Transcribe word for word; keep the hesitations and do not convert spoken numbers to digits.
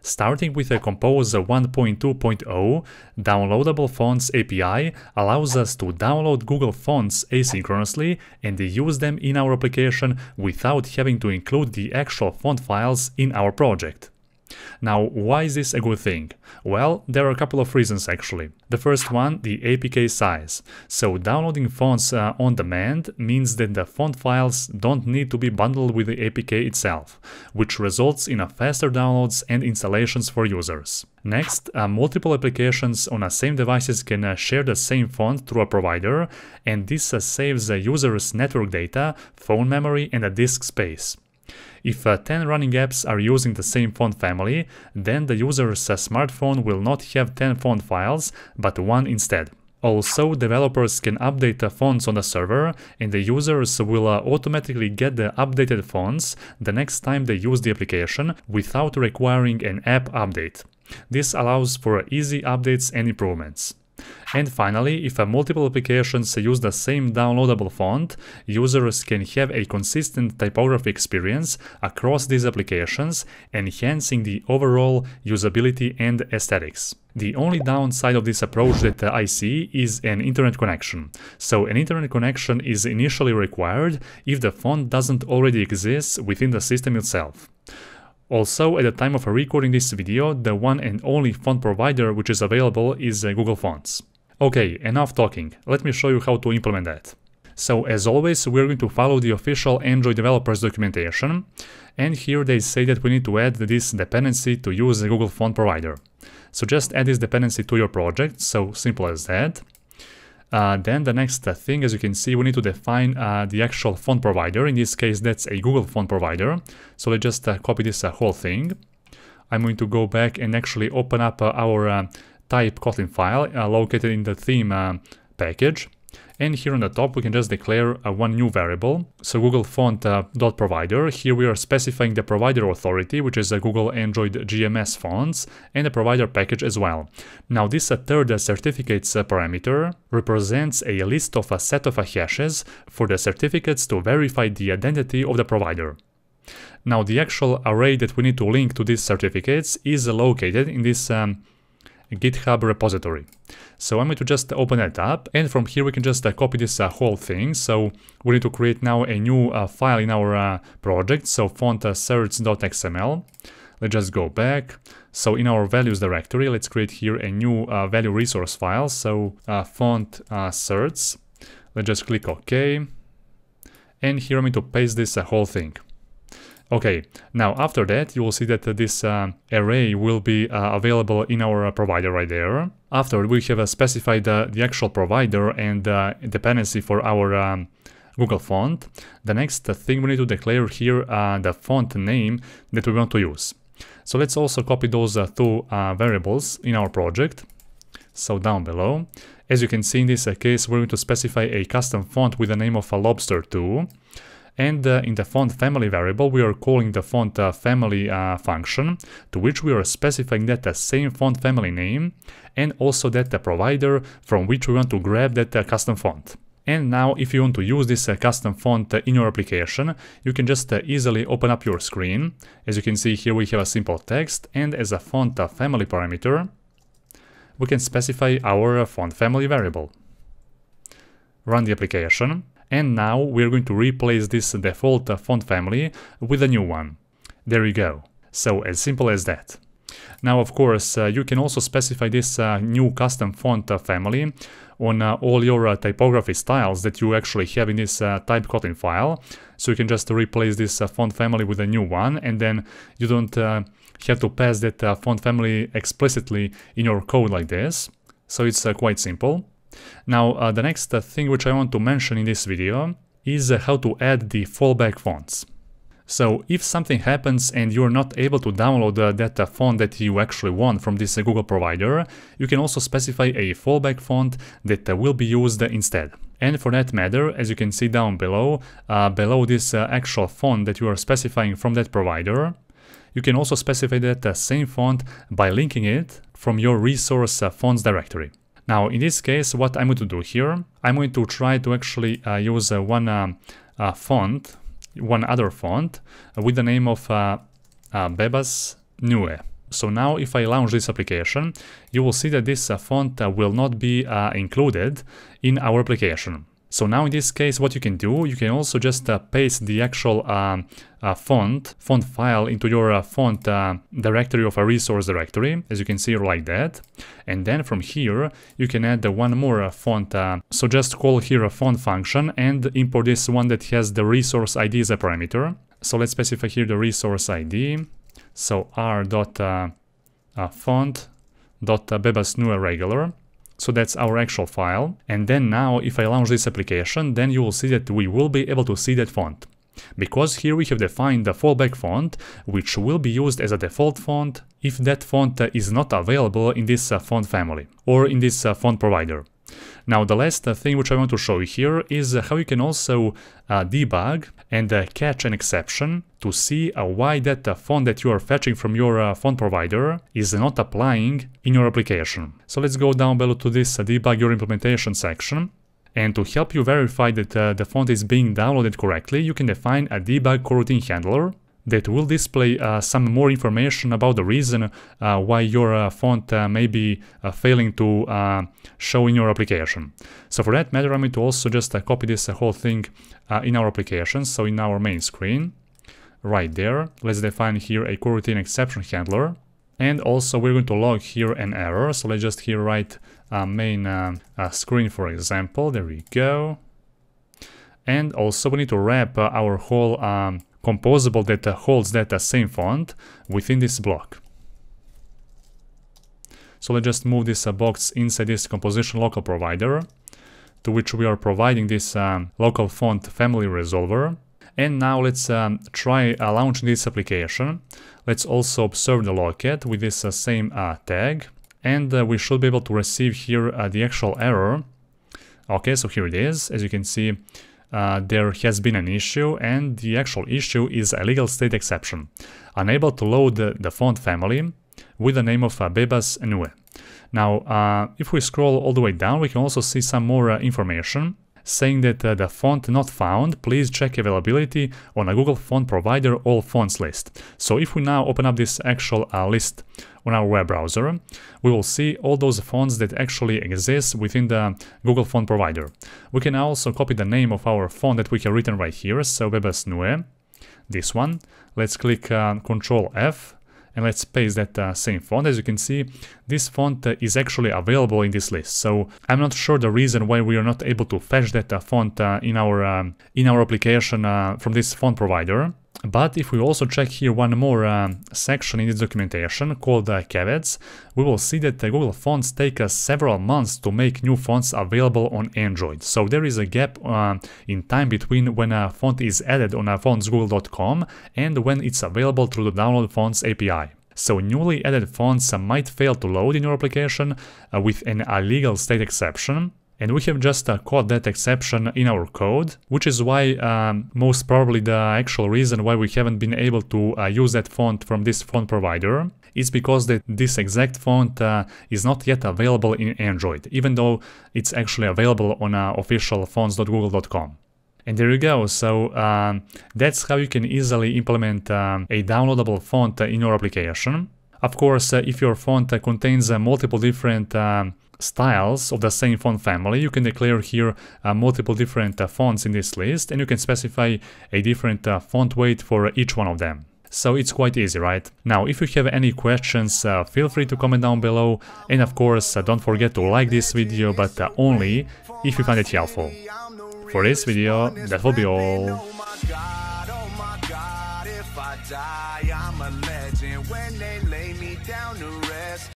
Starting with a Composer one point two point oh, Downloadable Fonts A P I allows us to download Google Fonts asynchronously and use them in our application without having to include the actual font files in our project. Now, why is this a good thing? Well, there are a couple of reasons actually. The first one, the A P K size. So downloading fonts uh, on demand means that the font files don't need to be bundled with the A P K itself, which results in a faster downloads and installations for users. Next, uh, multiple applications on the same devices can uh, share the same font through a provider, and this uh, saves the user's network data, phone memory and a disk space. If uh, ten running apps are using the same font family, then the user's uh, smartphone will not have ten font files, but one instead. Also, developers can update the fonts on the server, and the users will uh, automatically get the updated fonts the next time they use the application, without requiring an app update. This allows for easy updates and improvements. And finally, if uh, multiple applications use the same downloadable font, users can have a consistent typography experience across these applications, enhancing the overall usability and aesthetics. The only downside of this approach that I see is an internet connection. So an internet connection is initially required if the font doesn't already exist within the system itself. Also, at the time of recording this video, the one and only font provider which is available is Google Fonts. Okay, enough talking, let me show you how to implement that. So, as always, we're going to follow the official Android developers documentation, and here they say that we need to add this dependency to use the Google Font Provider. So just add this dependency to your project, so simple as that. Uh, then the next thing, as you can see, we need to define uh, the actual font provider. In this case, that's a Google font provider. So let's just uh, copy this uh, whole thing. I'm going to go back and actually open up uh, our uh, type Kotlin file uh, located in the theme uh, package. And here on the top, we can just declare uh, one new variable. So Google font uh, dot provider. Here we are specifying the provider authority, which is a Google Android G M S fonts, and the provider package as well. Now this uh, third uh, certificates uh, parameter represents a list of a set of uh, hashes for the certificates to verify the identity of the provider. Now the actual array that we need to link to these certificates is uh, located in this um, GitHub repository. So I'm going to just open that up, and from here we can just uh, copy this uh, whole thing. So we need to create now a new uh, file in our uh, project, so font certs dot x m l. Let's just go back. So in our values directory, let's create here a new uh, value resource file, so uh, font certs. Uh, let's just click OK, and here I'm going to paste this uh, whole thing. Okay, now after that you will see that uh, this uh, array will be uh, available in our uh, provider right there. After we have uh, specified uh, the actual provider and uh, dependency for our um, Google font, the next thing we need to declare here uh, the font name that we want to use. So let's also copy those uh, two uh, variables in our project, so down below. As you can see, in this uh, case we're going to specify a custom font with the name of uh, Lobster two. And uh, in the font family variable, we are calling the font uh, family uh, function, to which we are specifying that the same font family name, and also that the provider from which we want to grab that uh, custom font. And now, if you want to use this uh, custom font uh, in your application, you can just uh, easily open up your screen. As you can see here, we have a simple text, and as a font uh, family parameter, we can specify our uh, font family variable. Run the application. And now we're going to replace this default uh, font family with a new one. There you go. So as simple as that. Now, of course, uh, you can also specify this uh, new custom font uh, family on uh, all your uh, typography styles that you actually have in this uh, type Kotlin file. So you can just replace this uh, font family with a new one, and then you don't uh, have to pass that uh, font family explicitly in your code like this. So it's uh, quite simple. Now, uh, the next uh, thing which I want to mention in this video is uh, how to add the fallback fonts. So, if something happens and you're not able to download uh, that uh, font that you actually want from this uh, Google provider, you can also specify a fallback font that uh, will be used uh, instead. And for that matter, as you can see down below, uh, below this uh, actual font that you are specifying from that provider, you can also specify that uh, same font by linking it from your resource uh, fonts directory. Now, in this case, what I'm going to do here, I'm going to try to actually uh, use uh, one um, uh, font one other font with the name of uh, uh, Bebas Neue. So now if I launch this application, you will see that this uh, font uh, will not be uh, included in our application. So now in this case, what you can do, you can also just uh, paste the actual um, uh, font, font file into your uh, font uh, directory of a resource directory, as you can see like that. And then from here, you can add uh, one more uh, font. Uh, so just call here a font function and import this one that has the resource I D as a parameter. So let's specify here the resource I D. So r dot font dot bebas neue regular. So that's our actual file. And then now if I launch this application, then you will see that we will be able to see that font. Because here we have defined the fallback font, which will be used as a default font if that font is not available in this uh, font family or in this uh, font provider. Now the last thing which I want to show you here is how you can also uh, debug and uh, catch an exception to see uh, why that uh, font that you are fetching from your uh, font provider is not applying in your application. So let's go down below to this uh, debug your implementation section. And to help you verify that uh, the font is being downloaded correctly, you can define a debug coroutine handler that will display uh, some more information about the reason uh, why your uh, font uh, may be uh, failing to uh, show in your application. So for that matter, I'm going to also just uh, copy this uh, whole thing uh, in our application, so in our main screen, right there. Let's define here a coroutine exception handler. And also we're going to log here an error, so let's just here write uh, main uh, uh, screen, for example, there we go. And also we need to wrap uh, our whole um, composable that uh, holds that uh, same font within this block. So let's just move this uh, box inside this composition local provider, to which we are providing this um, local font family resolver. And now let's um, try uh, launching this application. Let's also observe the logcat with this uh, same uh, tag, and uh, we should be able to receive here uh, the actual error. Okay, so here it is. As you can see, Uh, there has been an issue, and the actual issue is a legal state exception, unable to load the, the font family with the name of uh, Bebas Neue. Now, uh, if we scroll all the way down, we can also see some more uh, information saying that uh, the font not found, please check availability on a Google Font Provider all fonts list. So if we now open up this actual uh, list on our web browser, we will see all those fonts that actually exist within the Google Font Provider. We can also copy the name of our font that we have written right here, so Bebas Neue, this one. Let's click uh, Control F. And let's paste that uh, same font. As you can see, this font uh, is actually available in this list. So I'm not sure the reason why we are not able to fetch that uh, font uh, in our um, in our application uh, from this font provider. But if we also check here one more uh, section in this documentation called uh, caveats, we will see that uh, Google Fonts take us uh, several months to make new fonts available on Android. So there is a gap uh, in time between when a font is added on a fonts google dot com and when it's available through the Downloadable Fonts A P I. So newly added fonts uh, might fail to load in your application uh, with an illegal state exception. And we have just uh, caught that exception in our code, which is why um, most probably the actual reason why we haven't been able to uh, use that font from this font provider is because that this exact font uh, is not yet available in Android, even though it's actually available on uh, official fonts dot google dot com. And there you go, so um, that's how you can easily implement um, a downloadable font in your application. Of course, uh, if your font uh, contains uh, multiple different um, styles of the same font family, you can declare here uh, multiple different uh, fonts in this list, and you can specify a different uh, font weight for each one of them. So it's quite easy, right? Now, if you have any questions, uh, feel free to comment down below, and of course, uh, don't forget to like this video, but uh, only if you find it helpful. For this video, that will be all. When they lay me down to rest